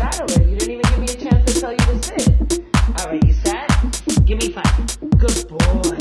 sat already. You didn't even give me a chance to tell you to sit. All right, you sat. Give me 5. Good boy.